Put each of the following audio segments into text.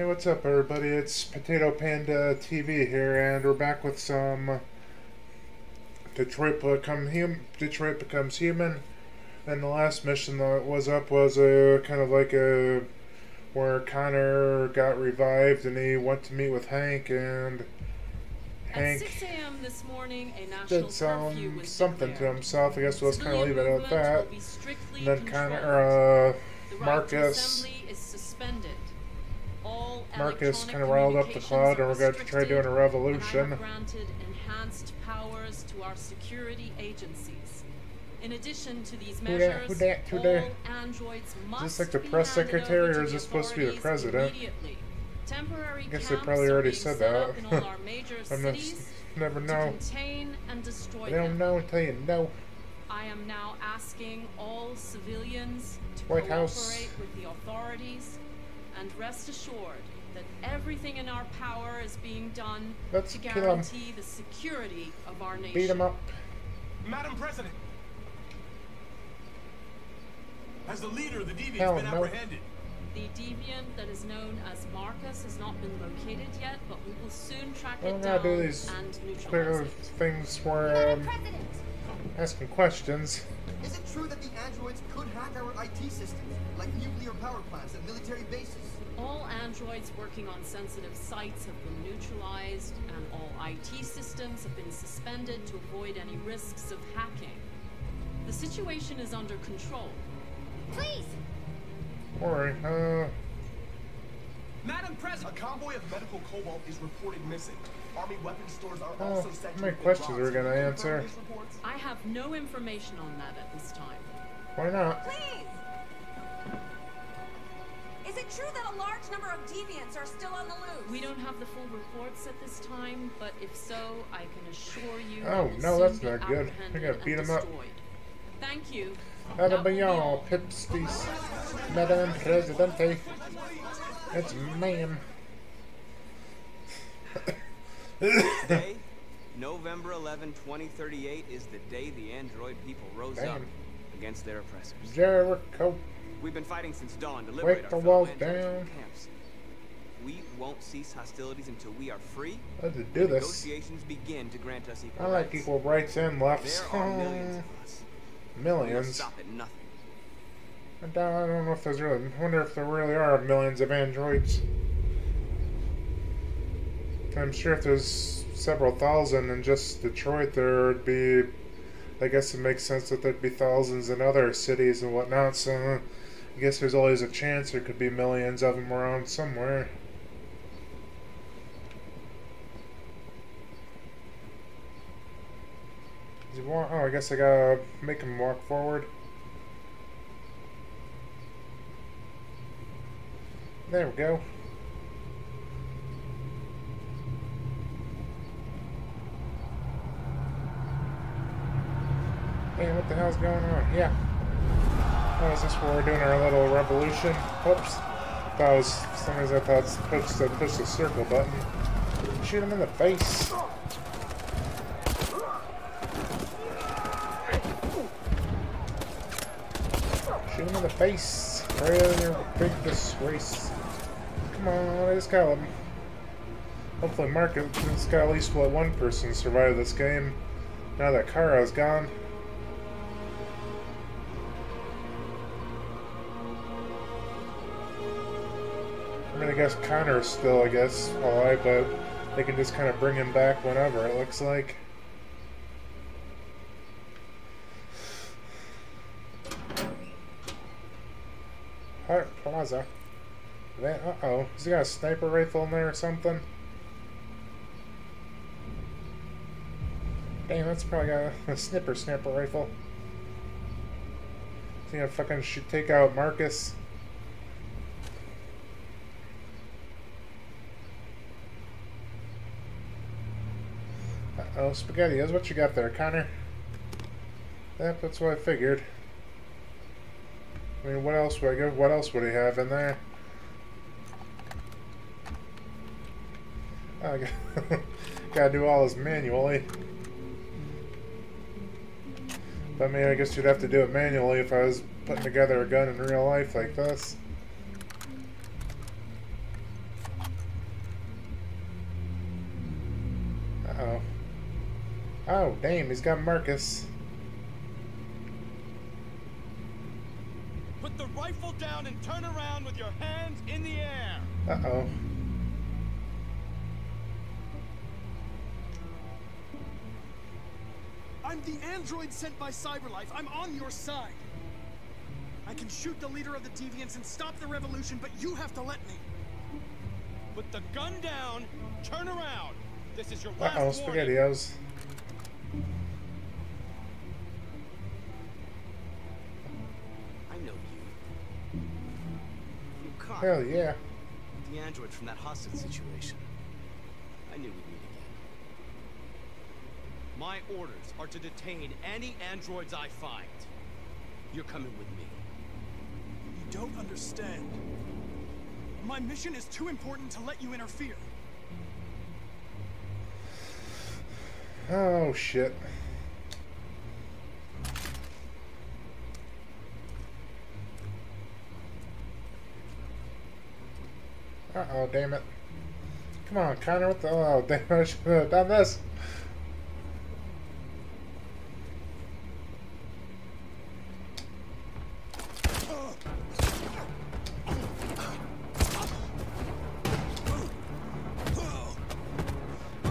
Hey, what's up everybody? It's Potato Panda TV here, and we're back with some Detroit Becomes Human. And the last mission that was up was a kind of like a where Connor got revived and he went to meet with Hank, and Hank at 6 a.m. this morning, a national did some something to himself. I guess we'll just kind of leave it at that. And then Connor, Marcus kind of riled up the crowd, and we're going to try doing a revolution. Granted enhanced powers to our security agencies. In addition to these measures, all androids must is this like the press secretary, or is this supposed to be the president? I guess they probably already said that. I'm just never know. They don't know until you know. I am now asking all civilians to cooperate with the authorities. And rest assured that everything in our power is being done to guarantee the security of our nation. Beat them up. Madam President, as the leader, the deviant has been apprehended. The deviant that is known as Marcus has not been located yet, but we will soon track it down do these and neutralize it. Things where asking questions. Is it true that the androids could hack our IT systems, like nuclear power plants and military bases? All androids working on sensitive sites have been neutralized, and all IT systems have been suspended to avoid any risks of hacking. The situation is under control. Please! Alright, Madam President, a convoy of medical cobalt is reported missing. Army weapon stores are also set to be robbed. How many questions are we gonna answer? I have no information on that at this time. Why not? Please! Is it true that a large number of deviants are still on the loose? We don't have the full reports at this time, but if so, I can assure you. Oh, no, that's not good. We're gonna beat them up. Thank you. That'll be all, Pipsties. Madam Presidente. That's ma'am. Today, November 11, 2038 is the day the android people rose up against their oppressors. Jericho. We've been fighting since dawn to liberate our fellow androids from camps. We won't cease hostilities until we are free. Let's do this. Negotiations begin to grant us equal rights. I like equal rights and lefts. There are millions of us. Millions. We'll stop at nothing. I don't know if there's really. I wonder if there really are millions of androids. I'm sure if there's several thousand in just Detroit, there'd be. I guess it makes sense that there'd be thousands in other cities and whatnot. So I guess there's always a chance there could be millions of them around somewhere. Oh, I guess I gotta make him walk forward. There we go. Hey, what the hell's going on? Yeah. Oh, is this where we're doing our little revolution? Oops. That was some reason I thought push the circle button. Shoot him in the face. Shoot him in the face. Right in your big disgrace. Come on, I just got him. Hopefully Marcus got at least let one person survive this game. Now that Kara's gone. I mean, I guess Connor's still, I guess, alive, but they can just kind of bring him back whenever, it looks like. Hart Plaza. Uh-oh. Has he got a sniper rifle in there or something? Damn, that's probably got a snipper rifle. Is he gonna fucking take out Marcus? Uh-oh, spaghetti is what you got there, Connor. Yep, that's what I figured. I mean, what else would I give? What else would he have in there? Oh, gotta do all this manually. But, I mean, I guess you'd have to do it manually if I was putting together a gun in real life like this. Oh, damn, he's got Marcus. Put the rifle down and turn around with your hands in the air. Uh-oh. I'm the android sent by Cyberlife. I'm on your side. I can shoot the leader of the deviants and stop the revolution, but you have to let me. Put the gun down, turn around. This is your last warning. SpaghettiOs. I know you. You caught. Hell yeah. The android from that hostage situation. I knew we'd meet again. My orders are to detain any androids I find. You're coming with me. You don't understand. My mission is too important to let you interfere. Oh, shit. Uh-oh, damn it. Come on, Connor, what the... Oh, damn it, I should have done this.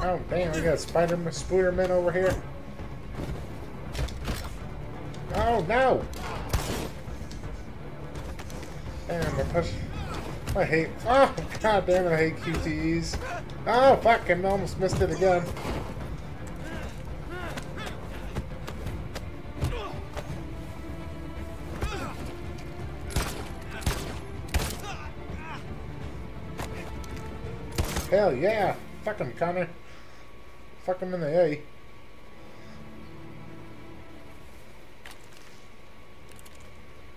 Oh, damn, we got Spooderman over here. Oh, no! Damn, I hate... Oh, god damn it, I hate QTEs. Oh, fucking almost missed it again. Hell yeah! Fuck him, Connor. Fuck him in the A.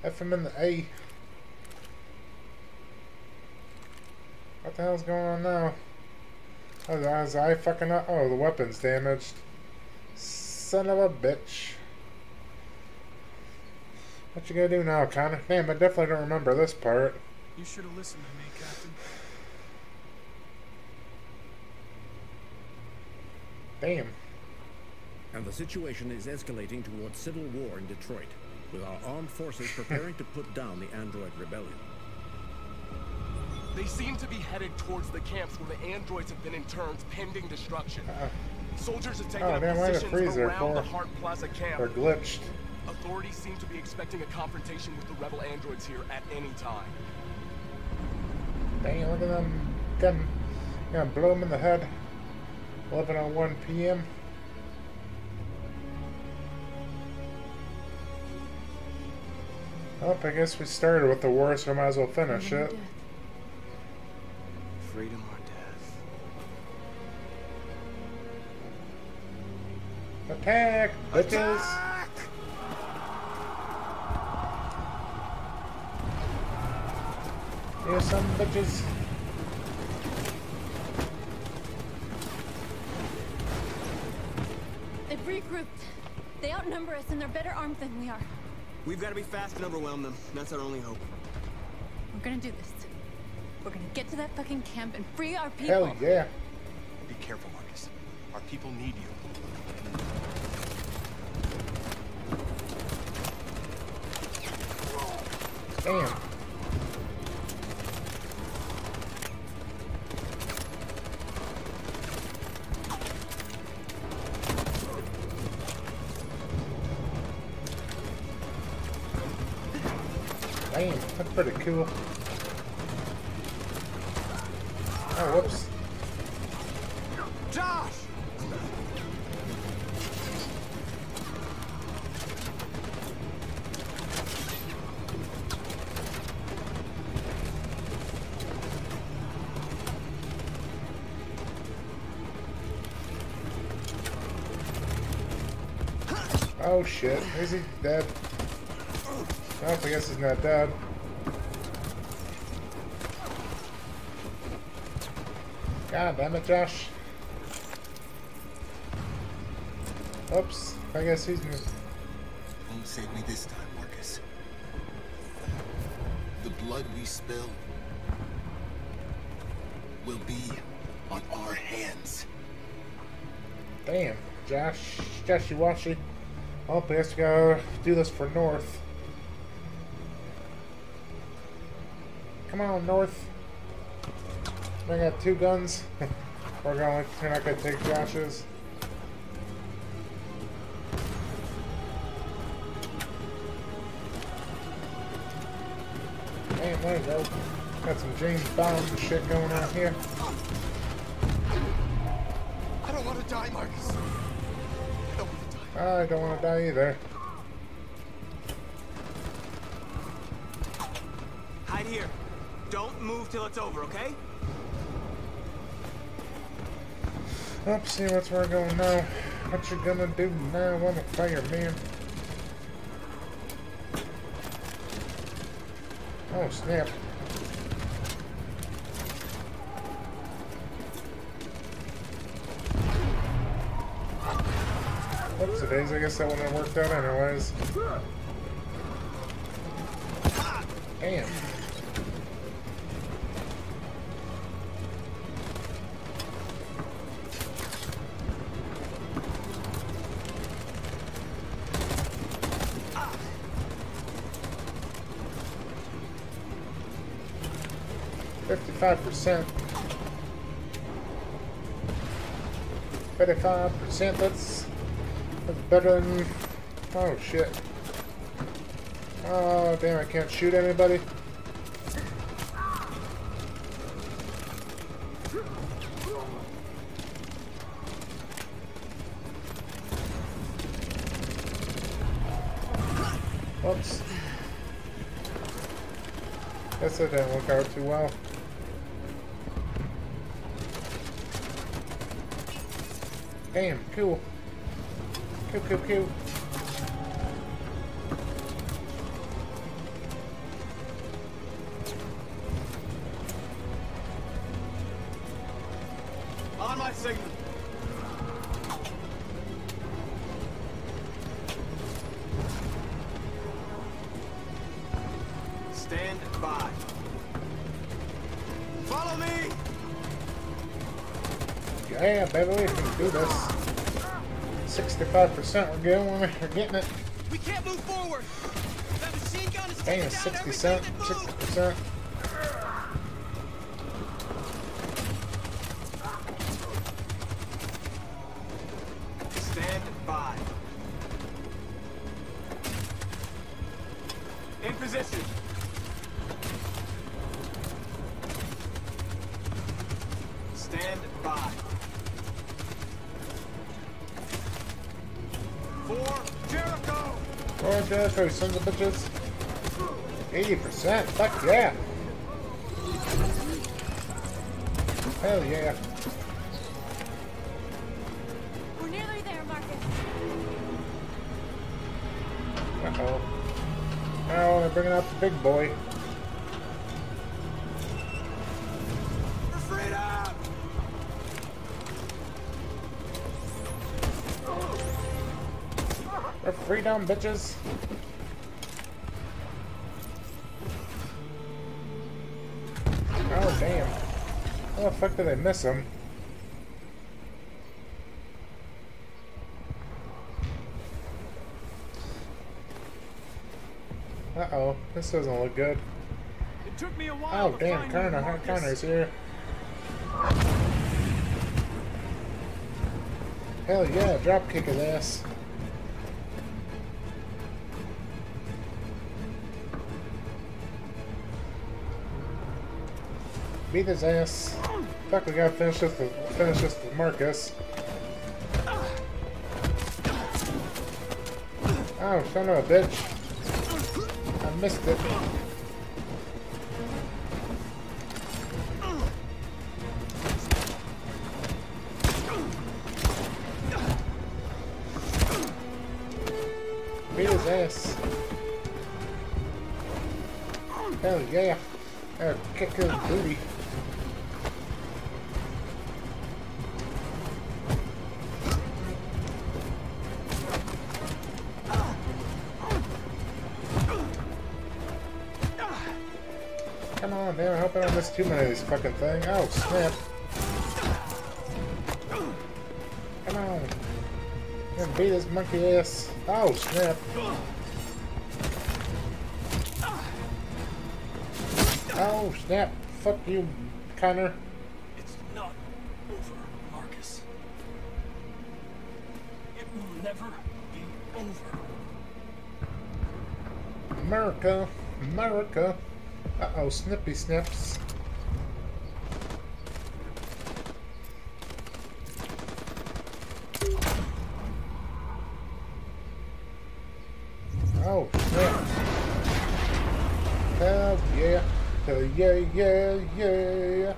F him in the A. What the hell's going on now? Oh, is I fucking up? Oh, the weapon's damaged. Son of a bitch. What you gonna do now, Connor? Damn, I definitely don't remember this part. You should have listened to me, Captain. Damn. And the situation is escalating towards civil war in Detroit, with our armed forces preparing to put down the android rebellion. They seem to be headed towards the camps where the androids have been interned pending destruction. Soldiers have taken positions around the Hart Plaza camp. They're glitched. Authorities seem to be expecting a confrontation with the rebel androids here at any time. Dang, look at them. Gonna blow them in the head. 11:01 p.m. Oh, I guess we started with the war, so I might as well finish it. Freedom or death. Attack, bitches! Here's some bitches. They've regrouped. They outnumber us and they're better armed than we are. We've got to be fast and overwhelm them. That's our only hope. We're gonna do this. We're gonna get to that fucking camp and free our people. Hell yeah. Be careful, Marcus. Our people need you. Damn. Damn, that's pretty cool. Oh, whoops. Josh! Oh shit, is he dead? Well, I guess he's not dead. God damn it, Josh. Oops, I guess he's new. Won't save me this time, Marcus. The blood we spill will be on our hands. Damn. Josh. Joshy-washy. Oh, I guess we gotta do this for North. Come on, North. I got two guns. We're not gonna take Josh's. Hey, there you go. Got some James Bond shit going on here. I don't want to die, Marcus. I don't want to die either. Hide here. Don't move till it's over, okay? Let's see what's where we're going now. What you gonna do now? I'm a fireman. Oh, snap. Whoops, I guess that wouldn't have worked out anyways. Damn. Percent. That's better than. Oh shit! Oh damn! I can't shoot anybody. Whoops. Guess that didn't work out too well. Damn, cool. Cool. On my signal. Stand by. Follow me. Yeah, baby, we can do this. 65%, we're good when we're getting it. We can't move forward. That machine gun is taking down everything that moves. 60%. Stand by. In position. Stand by. 4 Jericho! 4 Jericho, sons of bitches. 80%, fuck yeah! Hell yeah. We're nearly there, Marcus. Uh-oh. Oh, they're bringing out the big boy. We're freedom, bitches. Oh, damn. How the fuck did I miss him? Uh-oh. This doesn't look good. It took me a while. Oh, damn. Connor's here. Hell yeah. Drop kick his ass. Beat his ass. Fuck, we gotta finish this with Marcus. Oh, son of a bitch. I missed it. Beat his ass. Hell yeah. I'll kick his booty. Come on, man. I hope I don't miss too many of these fucking things. Oh, snap. Come on. can beat his monkey ass. Oh, snap. Oh, snap. Fuck you, Connor. It's not over, Marcus. It will never be over. America. America. Uh-oh, snippy snips. Oh, snap. Hell yeah. Hell yeah, yeah, yeah.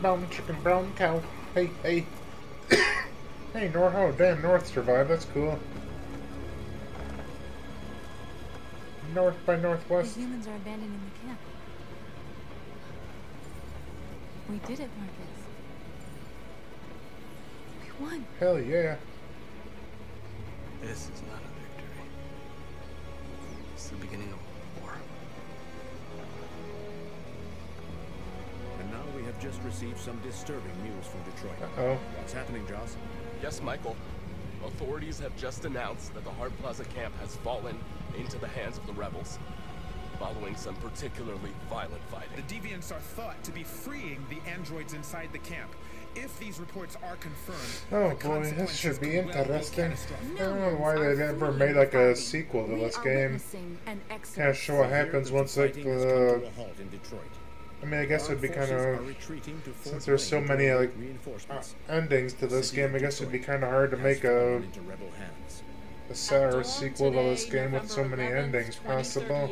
Brown chicken, brown cow. Hey, hey. Hey, North. Oh, damn, North survived. That's cool. North by Northwest. The humans are abandoning the camp. We did it, Marcus. We won. Hell yeah. This is not a victory. It's the beginning of a war. And now we have just received some disturbing news from Detroit. Uh-oh. What's happening, Josh? Yes, Michael. Authorities have just announced that the Hart Plaza camp has fallen into the hands of the rebels, following some particularly violent fighting. The deviants are thought to be freeing the androids inside the camp. If these reports are confirmed, oh boy, this should be interesting. I don't know why they never made like a sequel to this game. Kind of show what happens once like the. I mean, I guess it'd be kind of, since there's so many like endings to this game, I guess it'd be kind of hard to make a sequel to this game with so many endings possible.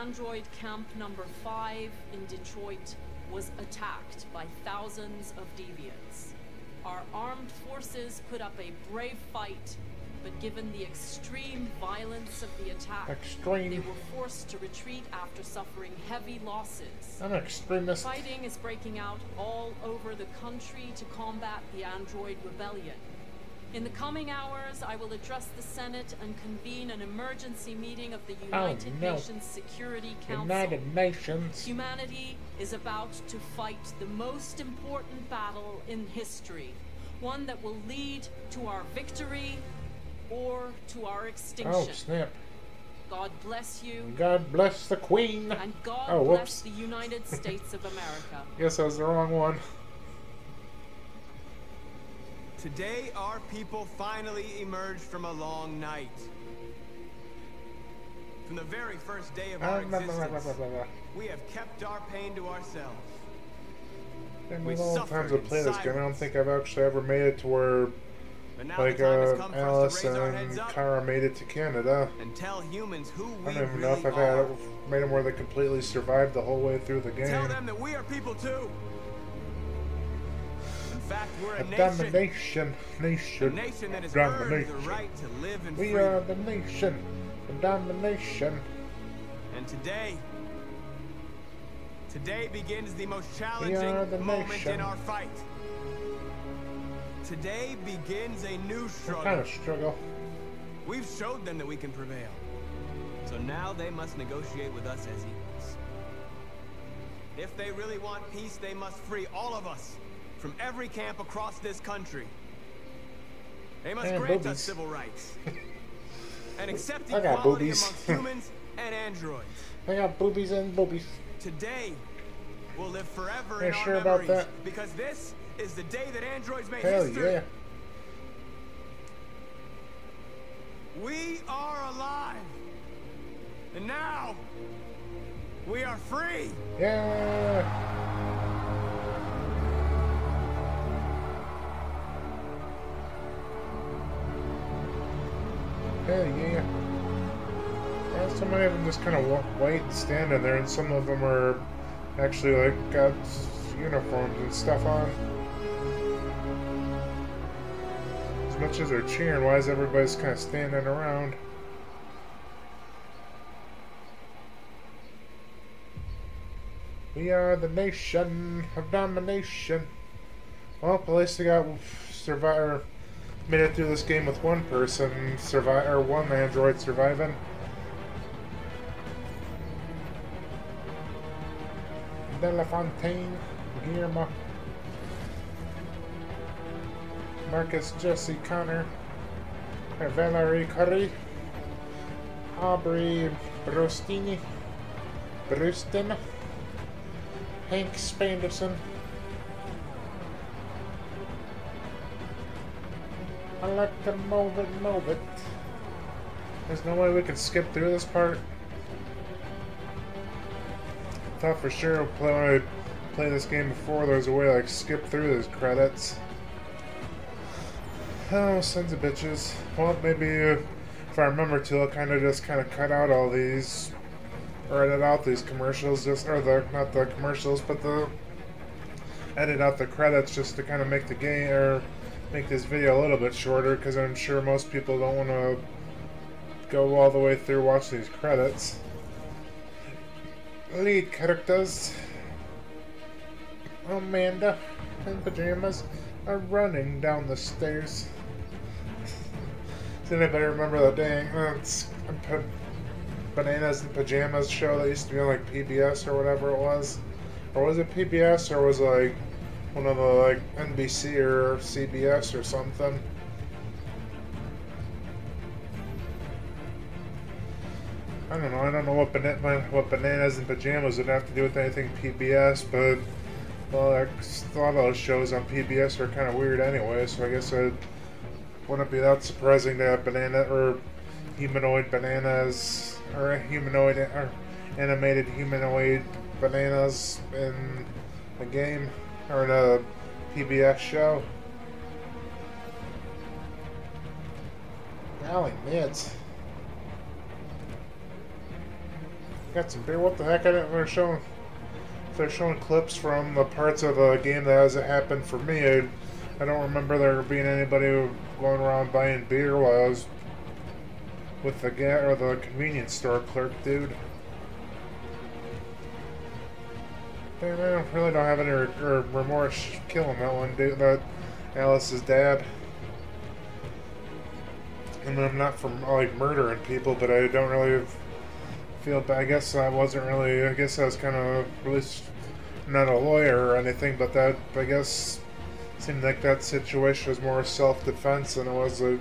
Android Camp Number 5 in Detroit was attacked by thousands of deviants. Our armed forces put up a brave fight, but given the extreme violence of the attack, they were forced to retreat after suffering heavy losses. I'm an extremist. Fighting is breaking out all over the country to combat the Android Rebellion. In the coming hours, I will address the Senate and convene an emergency meeting of the United Nations Security Council. United Nations. Humanity is about to fight the most important battle in history, one that will lead to our victory or to our extinction. Oh, snap. God bless you. God bless the Queen. And God bless the United States of America. Yes, I was the wrong one. Today, our people finally emerged from a long night. From the very first day of our existence, we have kept our pain to ourselves. And we times I've played this game, I don't think I've actually ever made it to where, like, Alice and Kara made it to Canada. And tell humans who we I don't even know if I've made them where they completely survived the whole way through the game. Tell them that we are people too. In fact, we're a nation. A nation that has earned the right to live in freedom. We are the nation. The domination. And today begins the most challenging moment in our fight. Today begins a new struggle. What kind of struggle? We've showed them that we can prevail. So now they must negotiate with us as equals. If they really want peace, they must free all of us. From every camp across this country. They must grant us civil rights. And accept equality amongst humans and androids. I got boobies and boobies. Today, we'll live forever in our memories. About that? Because this is the day that androids made history. Yeah. We are alive. And now, we are free. Yeah. Hell yeah. Yeah, so many of them just kind of wait standing there, and some of them are actually like got uniforms and stuff on. As much as they're cheering, why is everybody just kind of standing around? We are the nation of domination. Well, at least they got survivor. Made it through this game with one person one android surviving. de la Fontaine, Guillermo, Marcus, Jesse, Connor, Valerie Curry, Aubrey Brostini, Bruston, Hank Spanderson, I like to move it. There's no way we can skip through this part. I thought for sure when I played this game before there was a way to like skip through those credits. Oh, sons of bitches. Well, maybe if I remember to, I'll just cut out all these, or edit out these commercials, not the commercials, but edit out the credits just to kind of make the game, or make this video a little bit shorter, because I'm sure most people don't want to go all the way through watch these credits. Lead characters: Amanda in pajamas are running down the stairs. Does anybody remember the Bananas and Pajamas show that used to be on like PBS or whatever it was? Or was it PBS, or was it like one of the like NBC or CBS or something? I don't know. I don't know what Bananas and Pajamas would have to do with anything PBS, but well, I thought all those shows on PBS are kind of weird anyway, so I guess it wouldn't be that surprising to have humanoid bananas, or animated humanoid bananas in a game or in a PBS show. Golly, mids. Got some beer. What the heck? I didn't know they're showing clips from the parts of a game that hasn't happened for me. I don't remember there being anybody going around buying beer while I was with the guy or the convenience store clerk dude. Damn, I really don't have any remorse killing that one dude, that Alice's dad. I mean, I'm not for like murdering people, but I don't really feel bad. I guess I wasn't really, I guess I was kind of, at least not a lawyer or anything, but that, I guess, seemed like that situation was more self-defense than it was a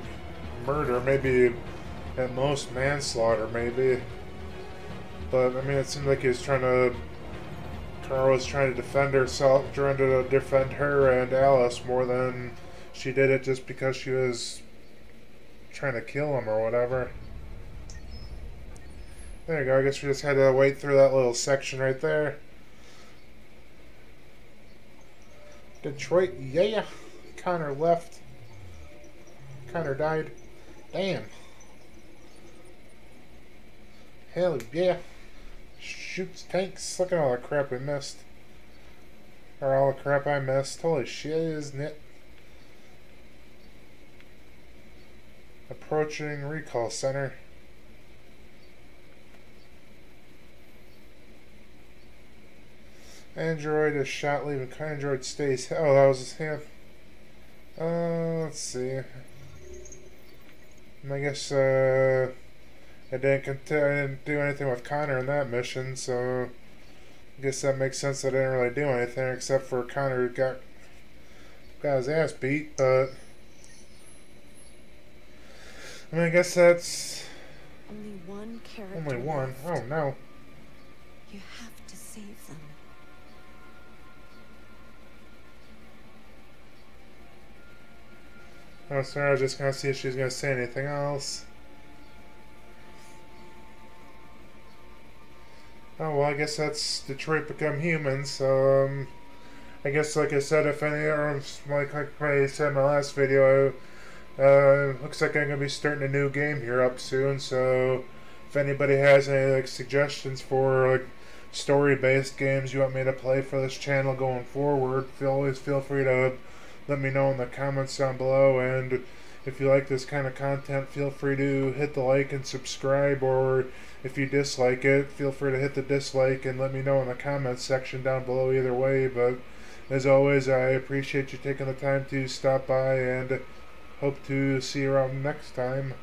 murder, maybe at most manslaughter, maybe. But, I mean, it seemed like he was trying to, Kara was trying to defend herself, trying to defend her and Alice more than she did it just because she was trying to kill him or whatever. There you go, I guess we just had to wait through that little section right there. Detroit, yeah! Connor left. Connor died. Damn. Hell yeah. Shoots tanks. Look at all the crap we missed. Or all the crap I missed. Holy shit, isn't it? Approaching recall center. Android is shot leaving. Android stays. Oh, that was his hand. Let's see. I guess I didn't do anything with Connor in that mission, so I guess that makes sense that I didn't really do anything except for Connor got his ass beat. But I mean, I guess that's only one character. Only one. Oh no. You have to save them. Oh, so I was just going to see if she's going to say anything else. Oh, well, I guess that's Detroit Become Human, so, I guess, like I said, if any, or like I said in my last video, looks like I'm going to be starting a new game here up soon, so if anybody has any, like, suggestions for, like, story-based games you want me to play for this channel going forward, always feel free to let me know in the comments down below, and if you like this kind of content, feel free to hit the like and subscribe, or if you dislike it, feel free to hit the dislike and let me know in the comments section down below either way. But as always, I appreciate you taking the time to stop by, and hope to see you around next time.